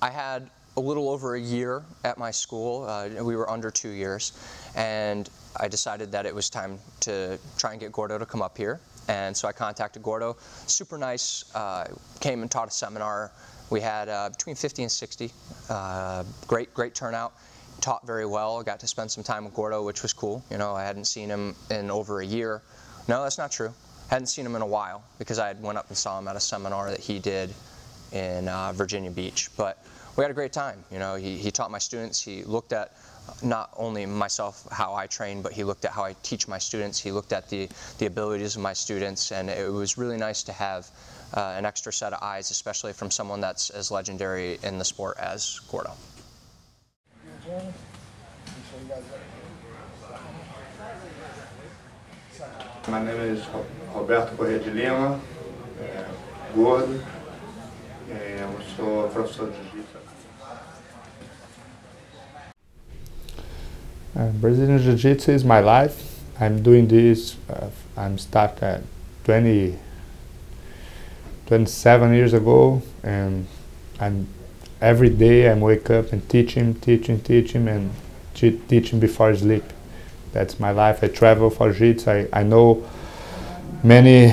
I had a little over a year at my school. We were under 2 years, and I decided that it was time to try and get Gordo to come up here. And so I contacted Gordo, super nice, came and taught a seminar. We had between 50 and 60, great turnout, taught very well. I got to spend some time with Gordo, which was cool. You know, I hadn't seen him in over a year. No, that's not true. Hadn't seen him in a while, because I had went up and saw him at a seminar that he did in Virginia Beach. But we had a great time. You know, he taught my students. He looked at not only myself, how I train, but he looked at how I teach my students. He looked at the abilities of my students, and it was really nice to have an extra set of eyes, especially from someone that's as legendary in the sport as Gordo. My name is Roberto Correa de Lima, Gordo, and I'm also a professor of Jiu Jitsu. Brazilian Jiu Jitsu is my life. I'm doing this, I'm started 27 years ago, and every day I wake up and teach him before sleep. That's my life. I travel for Jiu Jitsu. I know many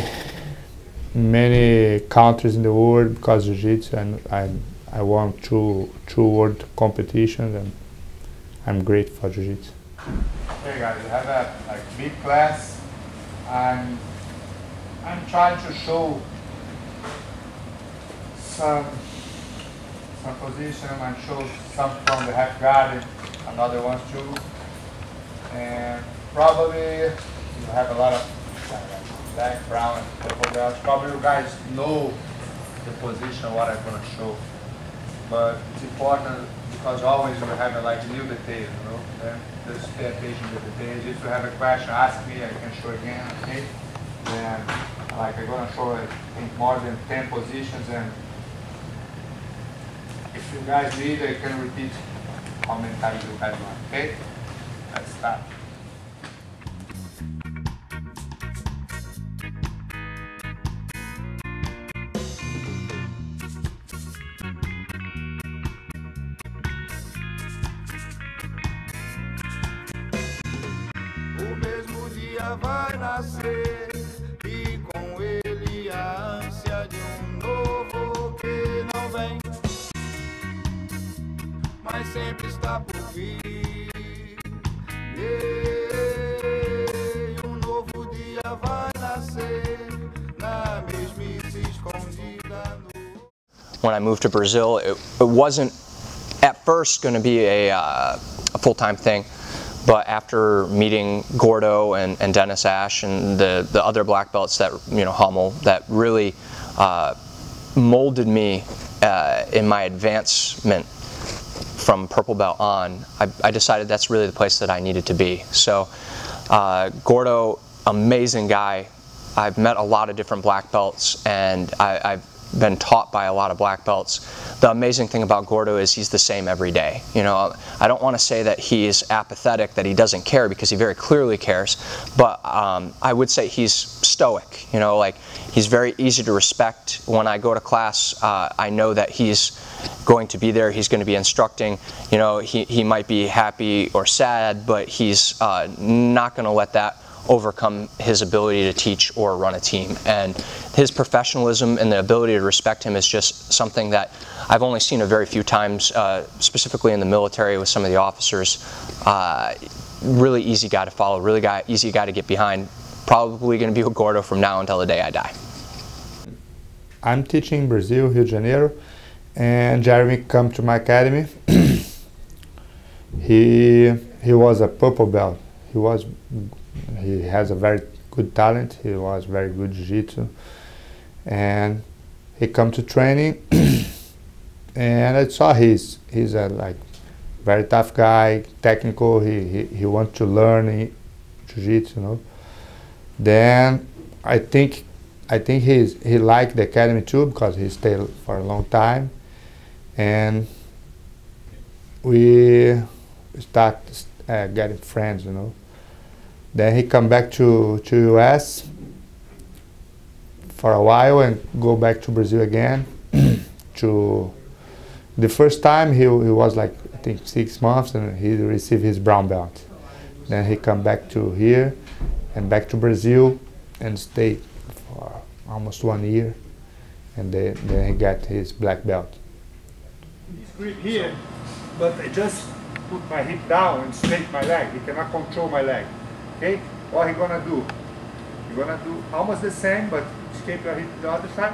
countries in the world because Jiu Jitsu, and I won two world competitions, and I'm great for Jiu-Jitsu. Hey guys, I have a big class. I'm trying to show some position. I show some from the half guard, another one too. And probably you have a lot of black, brown, purple belts. Probably you guys know the position what I'm gonna show. But it's important because always we have like new details, you know. Then just pay attention to the details. If you have a question, ask me. I can show again. Okay. Then like I'm gonna show I think more than 10 positions, and if you guys need, I can repeat how many times you guys want. Okay. Let's start. Vai nascer e com ele a ânsia de novo que não vem, mas sempre está por vir. E novo dia vai nascer na mesmice escondida no... When I moved to Brazil, it wasn't at first going to be a full-time thing. But after meeting Gordo and Dennis Ash and the other black belts that, you know, Hummel, that really molded me in my advancement from purple belt on, I decided that's really the place that I needed to be. So Gordo, amazing guy. I've met a lot of different black belts, and I've been taught by a lot of black belts. The amazing thing about Gordo is he's the same every day. You know, I don't want to say that he is apathetic, that he doesn't care, because he very clearly cares, but I would say he's stoic. You know, like, he's very easy to respect. When I go to class, I know that he's going to be there, he's going to be instructing. You know, he might be happy or sad, but he's not going to let that overcome his ability to teach or run a team. And his professionalism and the ability to respect him is just something that I've only seen a very few times, specifically in the military with some of the officers. Really easy guy to follow, really easy guy to get behind. Probably going to be with Gordo from now until the day I die. I'm teaching Brazil, Rio de Janeiro, and Jeremy came to my academy. He was a purple belt. He has a very good talent. He was very good jiu-jitsu, and he come to training. And I saw he's a very tough guy, technical. He wants to learn jiu-jitsu, you know. Then I think he liked the academy too, because he stayed for a long time, and we start getting friends, you know. Then he come back to US for a while and go back to Brazil again to The first time he was like, I think, 6 months, and he received his brown belt. Then he come back to here and back to Brazil and stayed for almost 1 year, and then he got his black belt. He's grip here, but I just put my hip down and straight my leg. He cannot control my leg, okay? What he gonna do? He gonna do almost the same, but escape your hip the other side.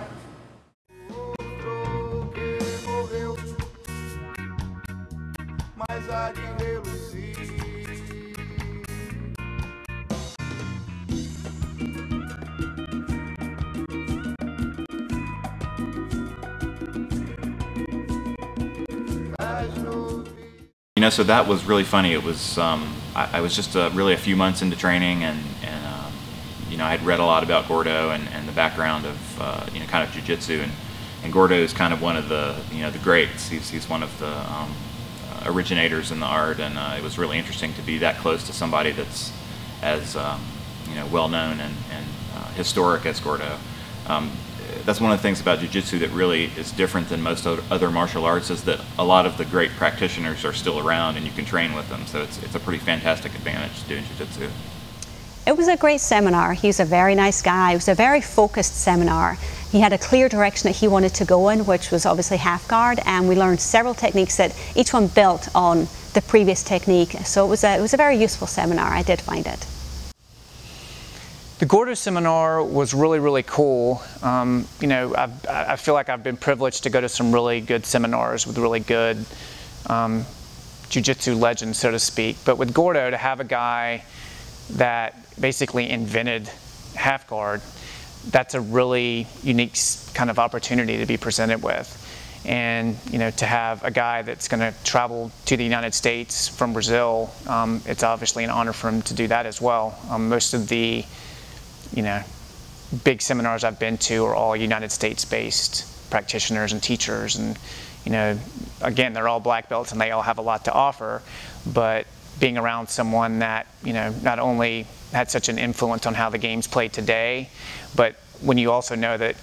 You know, so that was really funny. It was I was just really a few months into training, and you know, I had read a lot about Gordo and the background of you know, kind of jiu-jitsu, and Gordo is kind of one of the, you know, the greats. He's one of the originators in the art, and it was really interesting to be that close to somebody that's as you know, well known and historic as Gordo. That's one of the things about jiu-jitsu that really is different than most other martial arts, is that a lot of the great practitioners are still around and you can train with them, so it's a pretty fantastic advantage to doing jiu-jitsu. It was a great seminar. He was a very nice guy. It was a very focused seminar. He had a clear direction that he wanted to go in, which was obviously half guard, and we learned several techniques that each one built on the previous technique. So it was a very useful seminar. I did find it. The Gordo seminar was really, really cool. You know, I feel like I've been privileged to go to some really good seminars with really good jiu-jitsu legends, so to speak. But with Gordo, to have a guy that basically invented half guard, that's a really unique kind of opportunity to be presented with. And you know, to have a guy that's going to travel to the United States from Brazil, it's obviously an honor for him to do that as well. Most of the, you know, big seminars I've been to are all United States based practitioners and teachers, and you know, again, they're all black belts and they all have a lot to offer, but being around someone that, you know, not only had such an influence on how the game's played today, but when you also know that,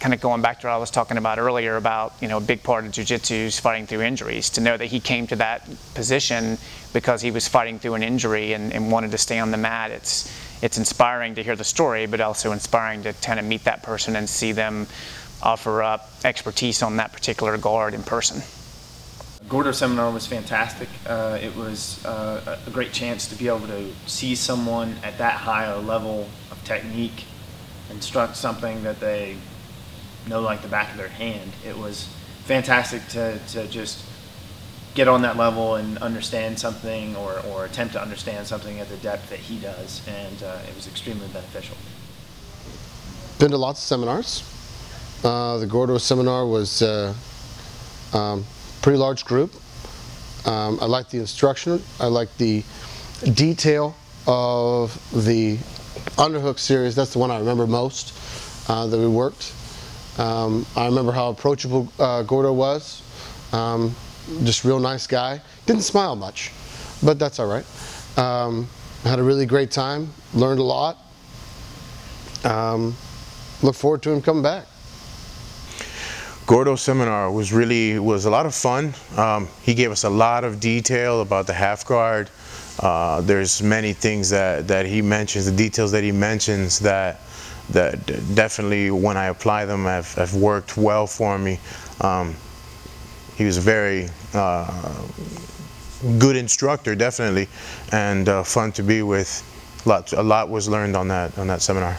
kind of going back to what I was talking about earlier about, you know, a big part of jiu-jitsu is fighting through injuries, to know that he came to that position because he was fighting through an injury and wanted to stay on the mat, it's inspiring to hear the story, but also inspiring to kind of meet that person and see them offer up expertise on that particular guard in person. Gordo seminar was fantastic. It was a great chance to be able to see someone at that higher level of technique instruct something that they know like the back of their hand. It was fantastic to just get on that level and understand something, or attempt to understand something at the depth that he does, and it was extremely beneficial. Been to lots of seminars. The Gordo seminar was pretty large group. I like the instruction. I like the detail of the underhook series. That's the one I remember most that we worked. I remember how approachable Gordo was. Just real nice guy. Didn't smile much, but that's all right. Had a really great time. Learned a lot. Look forward to him coming back. Gordo seminar was a lot of fun. He gave us a lot of detail about the half guard. There's many things that he mentions, the details that he mentions that definitely, when I apply them, have worked well for me. He was a very good instructor, definitely, and fun to be with. A lot was learned on that seminar.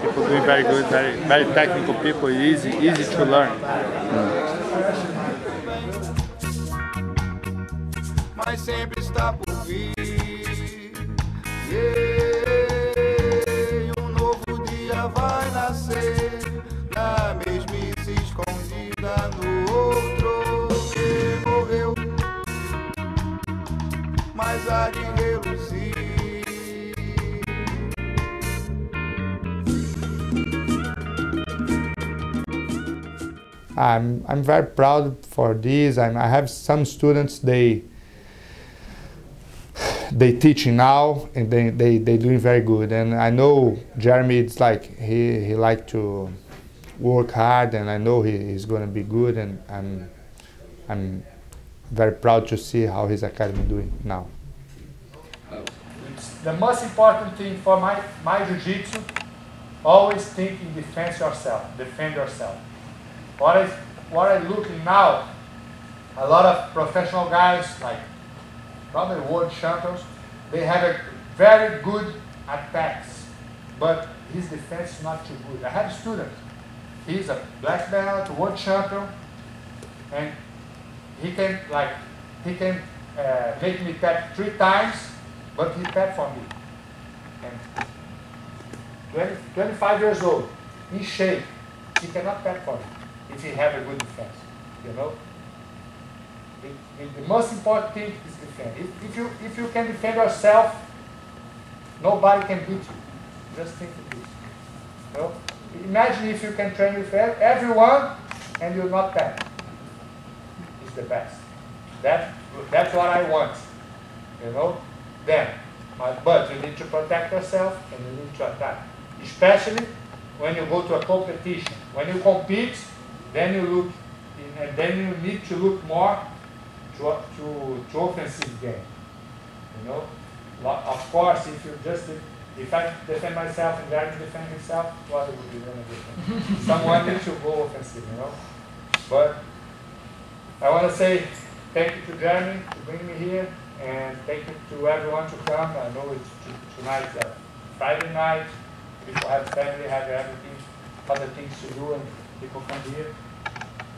People doing very good, very technical people, easy to learn. Mas sempre está por vir. Novo dia vai nascer, na mesmice escondida no outro que morreu, mas há de reluzir. I'm very proud for this. I have some students, they teaching now, and they doing very good. And I know Jeremy, it's like he like to work hard, and I know he's gonna be good. And I'm very proud to see how his academy doing now. The most important thing for my jiu-jitsu, always think in defense yourself, defend yourself. What I looking now, a lot of professional guys, like probably world champions, they have a very good attacks, but his defense is not too good. I have a student, he's a black belt, world champion, and he can make me tap 3 times, but he tapped for me. And 25 years old, in shape, he cannot tap for me if he have a good defense, you know? The most important thing is defend. If you can defend yourself, nobody can beat you. Just think of this. You know? Imagine if you can train with everyone and you're not tap. It's the best. That's what I want, you know? Then, but you need to protect yourself and you need to attack. Especially when you go to a competition. When you compete, then you look, and then you need to look more to offensive game. You know, of course, if you just if I defend myself and Gary defend himself, what would you gonna do? Someone needs to go offensive, you know. But I want to say thank you to Jeremy to bring me here. And thank you to everyone to come. I know it's tonight, Friday night. People have family, have everything, other things to do, and people come here.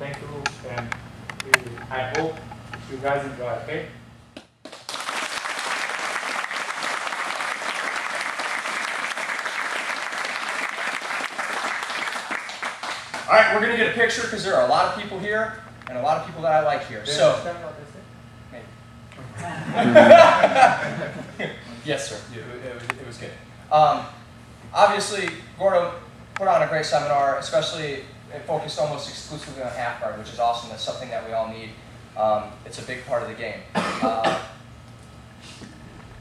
Thank you, and I hope you guys enjoy, okay? All right, we're going to get a picture because there are a lot of people here and a lot of people that I like here. So. Yes, sir. It was good. Obviously, Gordo put on a great seminar, especially it focused almost exclusively on half guard, which is awesome. That's something that we all need. It's a big part of the game.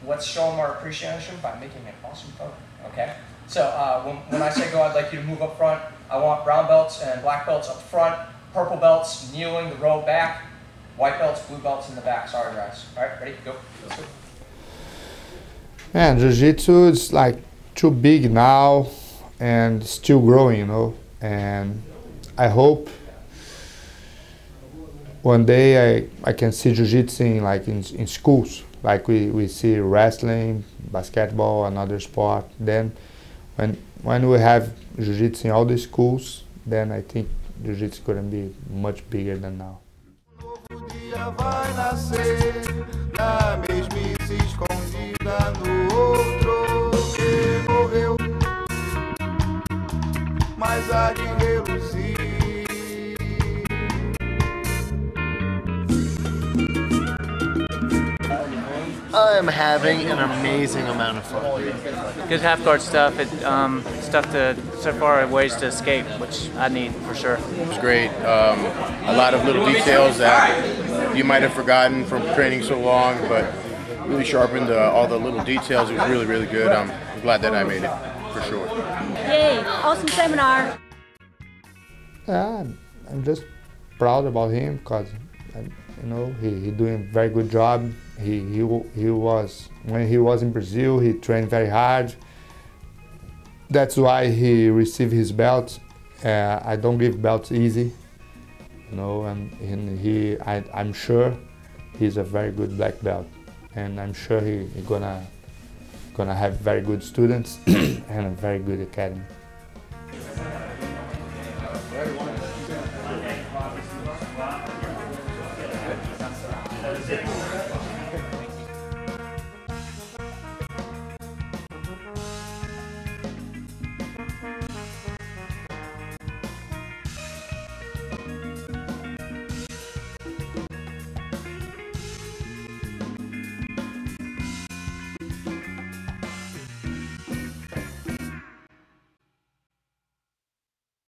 Let's show them our appreciation by making an awesome photo. Okay. So when I say go, I'd like you to move up front. I want brown belts and black belts up front, purple belts kneeling the row back. White belts, blue belts in the back. Sorry, guys. All right, ready? Go. Yeah, jiu-jitsu is like too big now and still growing, you know. And I hope one day I can see jiu-jitsu in, like in schools, like we see wrestling, basketball, another sport. Then when we have jiu-jitsu in all the schools, then I think jiu-jitsu couldn't be much bigger than now. Vai nascer na mesmice escondida no outro que morreu, mas há de reluzir. I'm having an amazing amount of fun. Good half guard stuff. So far ways to escape, which I need for sure. It was great. A lot of little details that you might have forgotten from training so long, but really sharpened all the little details. It was really, really good. I'm glad that I made it, for sure. Yay! Awesome seminar. I'm just proud about him because, you know, he doing a very good job. He was, when he was in Brazil, he trained very hard. That's why he received his belt. I don't give belts easy, you know, and I'm sure he's a very good black belt. And I'm sure he's gonna have very good students and a very good academy.